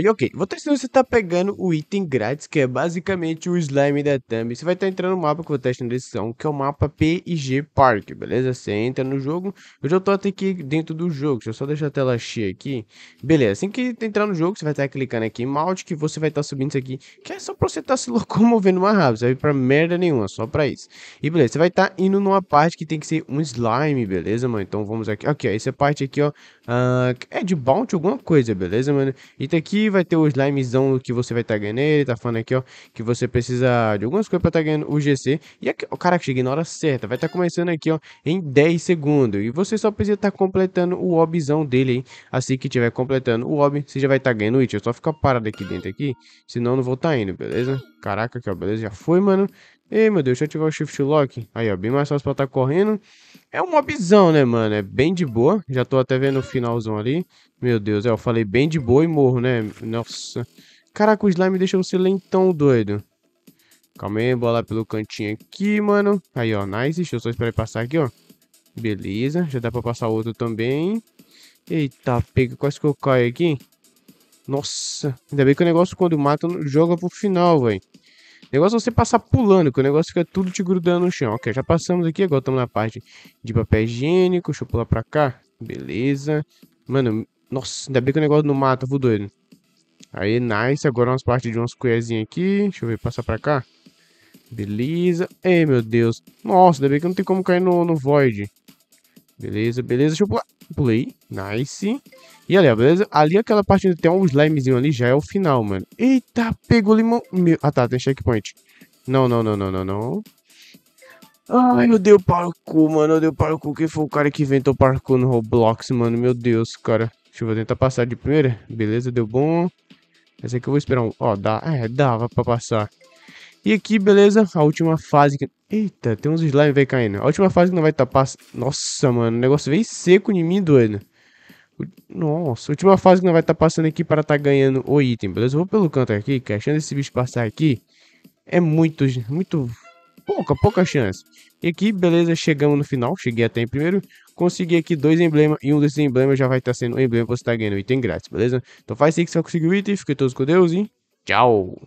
E ok, você tá pegando o item grátis, que é basicamente o slime da Thumb. Você vai estar entrando no mapa que eu vou testar na descrição, que é o mapa P&G Park, beleza? Você entra no jogo, eu já tô até aqui dentro do jogo, deixa eu só deixar a tela cheia aqui. Beleza, assim que entrar no jogo, você vai estar clicando aqui em Malt, que você vai estar subindo isso aqui, que é só pra você estar se locomovendo mais rápido, serve pra merda nenhuma, só pra isso. E beleza, você vai estar indo numa parte que tem que ser um slime, beleza, mano? Então vamos aqui, ok, essa parte aqui, ó, é de bounty alguma coisa, beleza, mano? E aqui vai ter o slimezão que você vai estar ganhando. Ele tá falando aqui, ó, que você precisa de algumas coisas pra estar ganhando o GC. E aqui, ó, caraca, cheguei na hora certa. Vai estar começando aqui, ó, em 10 segundos. E você só precisa estar completando o obzão dele, hein? Assim que tiver completando o ob, você já vai estar ganhando o it. Eu só ficar parado aqui dentro aqui, senão não vou estar indo, beleza? Caraca, aqui, ó, beleza? Já foi, mano. Ei, meu Deus, deixa eu ativar o shift lock. Aí, ó, bem mais fácil pra estar correndo. É um mobzão, né, mano? É bem de boa. Já tô até vendo o finalzão ali. Meu Deus, eu falei bem de boa e morro, né? Nossa. Caraca, o slime deixou você lentão, doido. Calma aí, bora lá pelo cantinho aqui, mano. Aí, ó, nice. Deixa eu só esperar ele passar aqui, ó. Beleza, já dá pra passar outro também. Eita, pega, quase que eu caio aqui. Nossa, ainda bem que o negócio quando mata joga pro final, velho. O negócio é você passar pulando, que o negócio fica tudo te grudando no chão. Ok, já passamos aqui, agora estamos na parte de papel higiênico. Deixa eu pular pra cá. Beleza. Mano, nossa, ainda bem que o negócio não mata, vou doido. Aí, nice. Agora umas partes de umas colherzinhas aqui. Deixa eu ver, passar pra cá. Beleza. Ei, meu Deus. Nossa, ainda bem que não tem como cair no void. Beleza, beleza. Deixa eu pular. Pulei. Nice. E ali, ó, beleza? Ali aquela parte tem um slimezinho ali, já é o final, mano. Eita, pegou o limão. Meu... Ah, tá, tem checkpoint. Não, não, não, não, não, não. Ai, eu dei o parkour, mano. Eu dei o parkour. Quem foi o cara que inventou parkour no Roblox, mano? Meu Deus, cara. Deixa eu tentar passar de primeira. Beleza, deu bom. Essa aqui eu vou esperar um... Ó, dá. É, dava pra passar. E aqui, beleza? A última fase que... Eita, tem uns slime vai caindo. A última fase que não vai tapar... Nossa, mano. O negócio veio seco em mim, doido. Nossa, última fase que não vai estar passando aqui para estar ganhando o item, beleza? Eu vou pelo canto aqui, que a chance desse bicho passar aqui é muito pouca chance. E aqui, beleza, chegamos no final, cheguei até em primeiro, consegui aqui 2 emblemas e um desses emblemas já vai estar sendo um emblema para você estar ganhando o item grátis, beleza? Então faz isso que você vai conseguir o item, fiquem todos com Deus e tchau!